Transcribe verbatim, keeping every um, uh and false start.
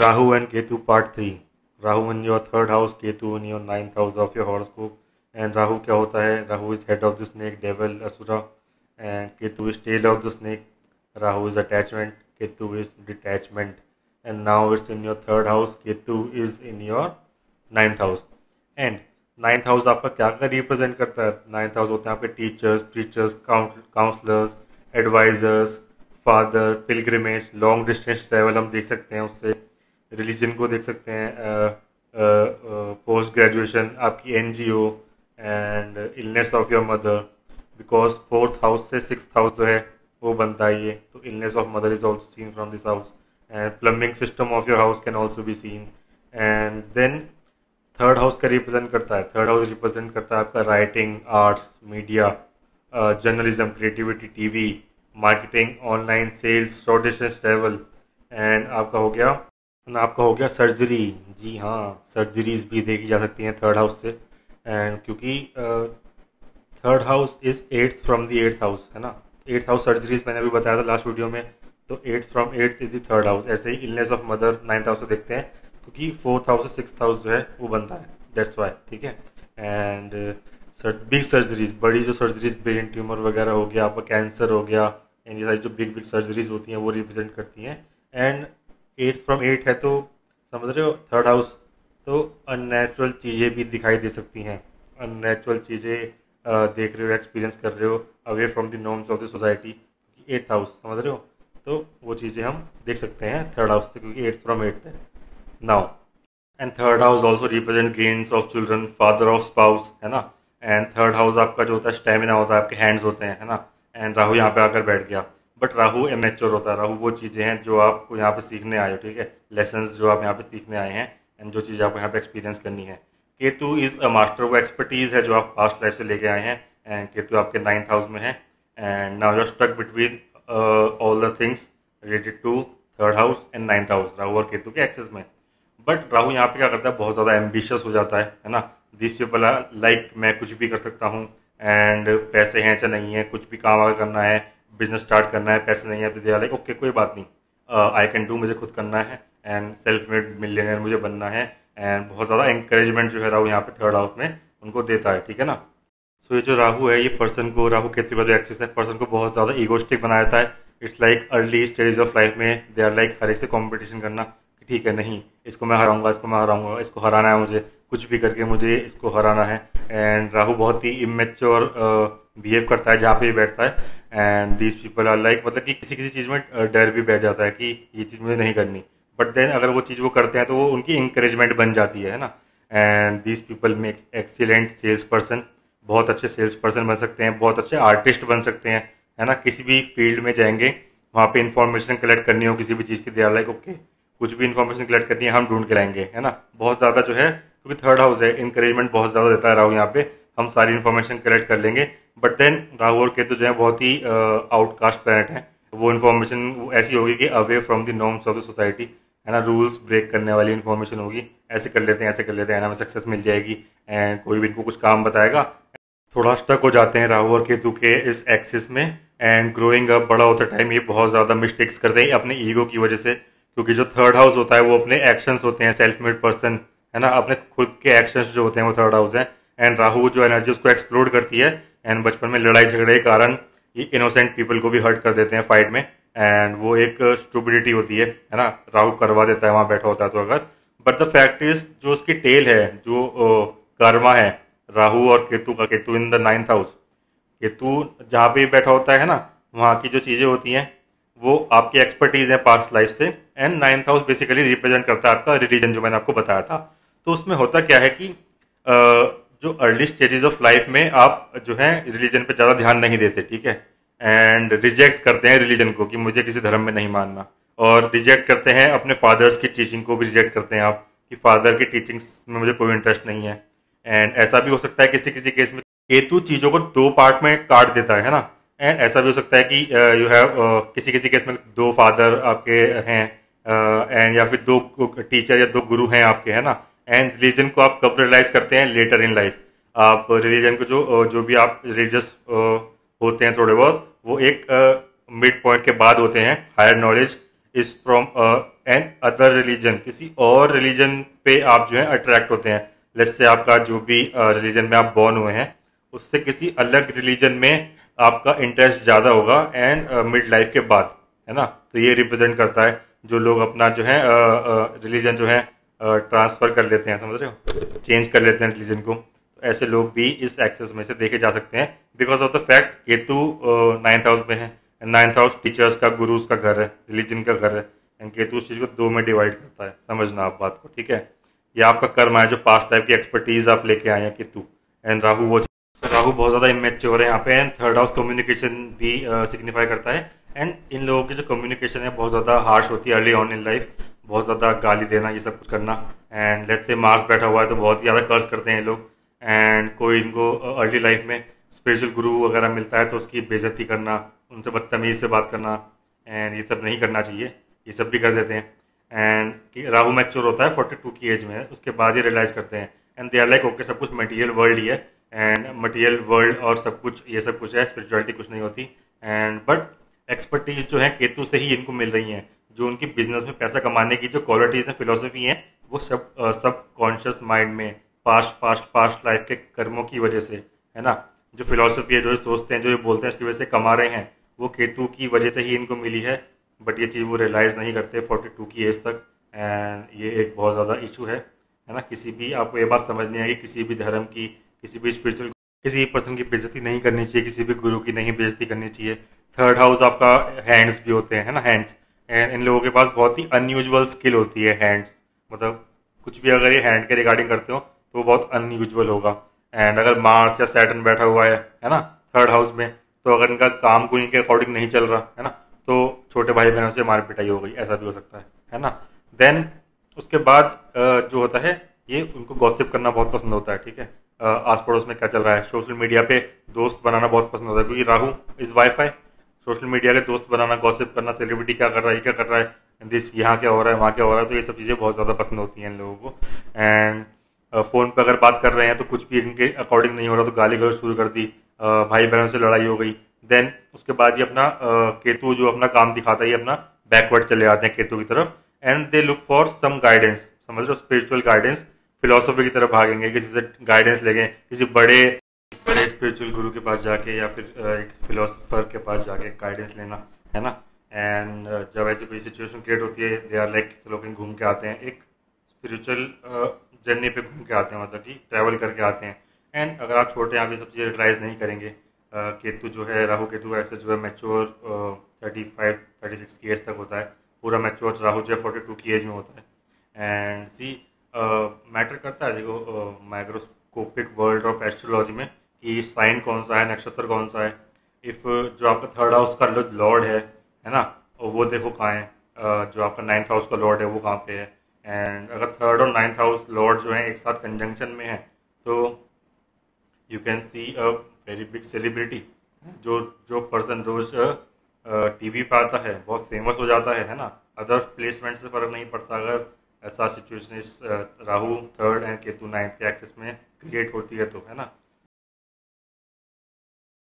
Rahu and Ketu Part three. Rahu in your third house, Ketu in your ninth house of your horoscope. And Rahu क्या होता है? Rahu is head of the snake, devil, asura. And Ketu is tail of the snake. Rahu is attachment, Ketu is detachment. And now it's in your third house, Ketu is in your ninth house. And ninth house आपका क्या क्या represent करता है? Ninth house होते हैं आपके teachers, preachers, counselors, advisors, father, pilgrimage, long distance travel हम देख सकते हैं उससे, religion को देख सकते हैं, post graduation, आपकी N G O and illness of your mother, because fourth house से sixth house जो है वो बनता है ये, तो illness of mother is also seen from this house, and plumbing system of your house can also be seen, and then third house का represent करता है थर्ड हाउस रिप्रेजेंट करता है आपका writing, arts, media, journalism, creativity, TV, marketing, online sales, short distance travel, and आपका हो गया आपका हो गया सर्जरी. जी हाँ, सर्जरीज भी देखी जा सकती हैं थर्ड हाउस से, एंड क्योंकि third house is eighth from the eighth house है ना. एट्थ हाउस सर्जरीज मैंने अभी बताया था लास्ट वीडियो में, तो eighth from eighth is the third house. ऐसे ही illness of mother ninth house से देखते हैं क्योंकि फोर्थ हाउस से सिक्स्थ हाउस जो है वो बनता है, दैट्स वाई. ठीक है, एंड बिग सर्जरीज, बड़ी जो सर्जरीज, ब्रेन ट्यूमर वगैरह हो गया, आपका कैंसर हो गया, एंड ये सारी जो बिग बिग सर्जरीज होती हैं वो रिप्रेजेंट करती हैं. एंड एट फ्रॉम एट है तो समझ रहे हो थर्ड हाउस, तो अननेचुरल चीज़ें भी दिखाई दे सकती हैं. अननेचुरल चीज़ें देख रहे हो, एक्सपीरियंस कर रहे हो, away from the norms of the society, eighth house समझ रहे हो, तो वो चीज़ें हम देख सकते हैं थर्ड हाउस से क्योंकि एट्थ फ्रॉम एट्थ है. Now, and third house also represent gains of children, father of spouse है ना. And third house आपका जो होता है stamina होता है, आपके hands होते हैं है ना. And राहु यहाँ पे आकर बैठ गया, but राहु immature होता है. राहु वो चीज़ें हैं जो आपको यहाँ पे सीखने आए हो, ठीक है, lessons जो आप यहाँ पे सीखने आए हैं, and जो चीज़ें आपको यहाँ पे एक्सपीरियंस करनी है. केतु इज़ अ मास्टर, वो एक्सपर्टीज़ है जो आप पास्ट लाइफ से लेके आए हैं, and केतु आपके नाइन्थ हाउस में है. And now you're stuck between uh, all the things related to third house and ninth house, Rahu और केतु के एक्सेस में. बट राहु यहाँ पे क्या करता है, बहुत ज़्यादा एम्बिशियस हो जाता है है ना. दिस पीपल आर लाइक मैं कुछ भी कर सकता हूँ, एंड पैसे हैं चाहे नहीं है, कुछ भी काम अगर करना है, बिजनेस स्टार्ट करना है, पैसे नहीं है तो दे आर लाइक ओके कोई बात नहीं, आई कैन डू, मुझे खुद करना है, एंड सेल्फ मेड मिलियनेयर मुझे बनना है. एंड बहुत ज़्यादा इंकरेजमेंट जो है राहु यहाँ पे थर्ड हाउस में उनको देता है, ठीक है ना. सो so, ये जो राहु है ये पर्सन को, राहु केतु का जो एक्सेस है, पर्सन को बहुत ज़्यादा ईगोस्टिक बना देता है. It's like early stage of life में दे आर लाइक हर एक से कॉम्पिटिशन करना, ठीक है, नहीं इसको मैं हराऊंगा, इसको मैं हराऊंगा, इसको हराना है, मुझे कुछ भी करके मुझे इसको हराना है. एंड राहु बहुत ही इमेच्योर बिहेव करता है जहाँ पे बैठता है. And this people are like, मतलब कि किसी किसी चीज़ में डर भी बैठ जाता है कि ये चीज़ मुझे नहीं करनी, बट देन अगर वो चीज़ वो करते हैं तो वो उनकी इंकरेजमेंट बन जाती है ना. And this people make excellent sales person, बहुत अच्छे सेल्स पर्सन बन सकते हैं, बहुत अच्छे आर्टिस्ट बन सकते हैं है ना. किसी भी फील्ड में जाएंगे, वहाँ पर इंफॉर्मेशन कलेक्ट करनी हो किसी भी चीज़ की, दे आर लाइक ओके कुछ भी इन्फॉर्मेशन कलेक्ट करनी है, हम ढूंढ के लाएंगे है ना. बहुत ज़्यादा जो है क्योंकि थर्ड हाउस है, इंकरेजमेंट बहुत ज़्यादा देता है राहु यहाँ पे, हम सारी इन्फॉर्मेशन कलेक्ट कर लेंगे. बट देन राहु और केतु जो है बहुत ही आउटकास्ट प्लैनेट हैं, वो इन्फॉर्मेशन ऐसी होगी कि away from the norms of the society है ना, रूल्स ब्रेक करने वाली इन्फॉर्मेशन होगी. ऐसे कर लेते हैं, ऐसे कर लेते हैं, हमें सक्सेस मिल जाएगी, एंड कोई भी इनको कुछ काम बताएगा. थोड़ा स्टक हो जाते हैं राहु और केतु के इस एक्सिस में. एंड ग्रोइंग अप, बड़ा होते टाइम ये बहुत ज़्यादा मिस्टेक्स करते हैं अपने ईगो की वजह से, क्योंकि जो थर्ड हाउस होता है वो अपने एक्शंस होते हैं, सेल्फ मेड पर्सन है ना, अपने खुद के एक्शंस जो होते हैं वो थर्ड हाउस है. एंड राहु जो एनर्जी उसको एक्सप्लोर करती है, एंड बचपन में लड़ाई झगड़े के कारण ये इनोसेंट पीपल को भी हर्ट कर देते हैं फाइट में, एंड वो एक स्टूपिडिटी होती है है ना, राहु करवा देता है वहाँ बैठा होता है तो अगर. बट द फैक्ट इज जो उसकी टेल है, जो कर्मा है राहु और केतु का, Ketu in the ninth house, Ketu जहाँ पे बैठा होता है ना, वहाँ की जो चीज़ें होती हैं वो आपकी एक्सपर्टीज़ है पास्ट लाइफ से. And ninth house basically represent करता है आपका रिलीजन, जो मैंने आपको बताया था. तो उसमें होता क्या है कि जो अर्ली स्टेजेस ऑफ लाइफ में आप जो है रिलीजन पे ज़्यादा ध्यान नहीं देते, ठीक है, एंड रिजेक्ट करते हैं रिलीजन को कि मुझे किसी धर्म में नहीं मानना, और रिजेक्ट करते हैं अपने फादर्स की टीचिंग को भी रिजेक्ट करते हैं आप कि फादर की टीचिंग्स में मुझे कोई इंटरेस्ट नहीं है. एंड ऐसा भी हो सकता है किसी किसी केस में केतु चीज़ों को दो पार्ट में काट देता है ना. एंड ऐसा भी हो सकता है कि यू uh, हैव uh, किसी किसी केस में दो फादर आपके हैं, एंड uh, या फिर दो टीचर या दो गुरु हैं आपके है ना. एंड रिलीजन को आप कब रियलाइज़ करते हैं, लेटर इन लाइफ. आप रिलीजन को जो जो भी आप रिलीजियस uh, होते हैं थोड़े बहुत, वो एक मिड uh, पॉइंट के बाद होते हैं. Higher knowledge is from and other religion, किसी और रिलीजन पे आप जो है अट्रैक्ट होते हैं। लेट्स से आपका जो भी रिलीजन में आप बॉर्न हुए हैं उससे किसी अलग रिलीजन में आपका इंटरेस्ट ज़्यादा होगा एंड मिड लाइफ के बाद, है ना। तो ये रिप्रेजेंट करता है जो लोग अपना जो है रिलीजन uh, uh, जो है ट्रांसफ़र uh, कर लेते हैं, समझ रहे हो, चेंज कर लेते हैं रिलीजन को। तो ऐसे लोग भी इस एक्सेस में से देखे जा सकते हैं because of the fact Ketu ninth house में है। नाइन्थ हाउस टीचर्स का, गुरुज का घर है, रिलीजन का घर है, एंड केतु उस चीज़ को दो में डिवाइड करता है, समझना आप बात को, ठीक है। ये आपका कर्म है जो पास्ट लाइफ की एक्सपर्टीज आप लेके आए हैं केतु एंड राहु। वो राहु बहुत ज़्यादा इमेच्योर है यहाँ पे, एंड थर्ड हाउस कम्युनिकेशन भी सिग्निफाई uh, करता है। एंड इन लोगों की जो कम्युनिकेशन है बहुत ज़्यादा हार्श होती है अर्ली ऑन इन लाइफ, बहुत ज़्यादा गाली देना, ये सब कुछ करना। एंड लेट्स से मार्स बैठा हुआ है तो बहुत ही ज़्यादा कर्ज करते हैं ये लोग। एंड कोई इनको अर्ली लाइफ में स्पिरिचुअल गुरु वगैरह मिलता है तो उसकी बेइज्जती करना, उनसे बदतमीज़ से बात करना, एंड ये सब नहीं करना चाहिए, ये सब भी कर देते हैं। एंड राहु मैच्योर होता है फोर्टी टू की एज में, उसके बाद ही रियलाइज़ करते हैं। And they are like okay सब कुछ मटेरियल वर्ल्ड ही है, एंड मटेरियल वर्ल्ड और सब कुछ ये सब कुछ है, स्पिरिचुअलिटी कुछ नहीं होती। एंड बट एक्सपर्टीज़ जो है केतु से ही इनको मिल रही हैं, जो उनकी बिजनेस में पैसा कमाने की जो क्वालिटीज़ हैं, फिलोसफी हैं, वो सब सब कॉन्शियस माइंड में पास्ट पास्ट पास्ट लाइफ के कर्मों की वजह से, है ना। जो फिलोसफी है, जो ये सोचते हैं, जो ये बोलते हैं, उसकी वजह से कमा रहे हैं, वो केतु की वजह से ही इनको मिली है। बट ये चीज़ वो रियलाइज़ नहीं करते फोर्टी टू की एज तक, एंड ये एक बहुत ज़्यादा इशू है, है ना। किसी भी, आपको ये बात समझ नहीं आएगी, किसी भी धर्म की, किसी भी स्पिरिचुअल, किसी भी पर्सन की बेइज्जती नहीं करनी चाहिए, किसी भी गुरु की नहीं बेइज्जती करनी चाहिए। थर्ड हाउस आपका हैंड्स भी होते हैं, है ना, हैंड्स। एंड इन लोगों के पास बहुत ही अनयूजुअल स्किल होती है हैंड्स, मतलब कुछ भी अगर ये हैंड के रिगार्डिंग करते हो तो वो बहुत अनयूजुअल होगा। एंड अगर मार्स या सैटर्न बैठा हुआ है, है ना, थर्ड हाउस में, तो अगर इनका काम कोई इनके अकॉर्डिंग नहीं चल रहा है ना, तो छोटे भाई बहनों से मार पिटाई हो गई, ऐसा भी हो सकता है, है ना। देन उसके बाद जो होता है, ये उनको गॉसिप करना बहुत पसंद होता है, ठीक है, आस पड़ोस में क्या चल रहा है, सोशल मीडिया पे दोस्त बनाना बहुत पसंद होता है, क्योंकि Rahu is wifi, social media के दोस्त बनाना, गॉसिप करना, सेलिब्रिटी क्या कर रहा है, क्या कर रहा है, दिस, यहाँ क्या हो रहा है, वहाँ क्या हो रहा है, तो ये सब चीज़ें बहुत ज़्यादा पसंद होती हैं इन लोगों को। एंड फ़ोन पर अगर बात कर रहे हैं तो कुछ भी इनके अकॉर्डिंग नहीं हो रहा तो गाली गलौज शुरू कर दी, भाई बहनों से लड़ाई हो गई। देन उसके बाद ये अपना केतु जो अपना काम दिखाता है, ये अपना बैकवर्ड चले जाते हैं केतु की तरफ। And they look for some guidance, समझ लो, स्पिरिचुअल गाइडेंस, फिलोसफी की तरफ भागेंगे, किसी से गाइडेंस लेंगे, किसी बड़े बड़े स्पिरिचुअल गुरु के पास जाके या फिर एक फिलोसफर के पास जाके गाइडेंस लेना, है ना। एंड जब ऐसी कोई सिचुएशन क्रिएट होती है, दे आर लाइक चलो कहीं घूम के आते हैं, एक स्पिरिचुअल जर्नी पे घूम के आते हैं, मतलब कि ट्रैवल करके आते हैं। एंड अगर आप छोटे हैं आप ये सब चीज़ें रियलाइज़ नहीं करेंगे। Uh, केतु जो है, राहु केतु ऐसे जो है mature thirty five thirty six की एज तक होता है, पूरा मैच्योर राहु जो है फोर्टी टू की एज में होता है। एंड सी मैटर करता है, देखो माइक्रोस्कोपिक वर्ल्ड ऑफ एस्ट्रोलॉजी में, कि साइन कौन सा है, नक्षत्र कौन सा है। इफ़ जो आपका थर्ड हाउस का लॉर्ड है, है ना, वो देखो कहाँ है, uh, जो आपका नाइन्थ हाउस का लॉर्ड है वो कहाँ पे है। एंड अगर थर्ड और नाइन्थ हाउस लॉर्ड जो है एक साथ कंजंक्शन में है तो you can see very big celebrity, जो जो पर्सन रोज टीवी पर आता है बहुत फेमस हो जाता है, है ना। अदर प्लेसमेंट से फ़र्क नहीं पड़ता, अगर ऐसा सिचुएशन इस Rahu third and Ketu ninth के एक्सिस में क्रिएट होती है तो, है ना।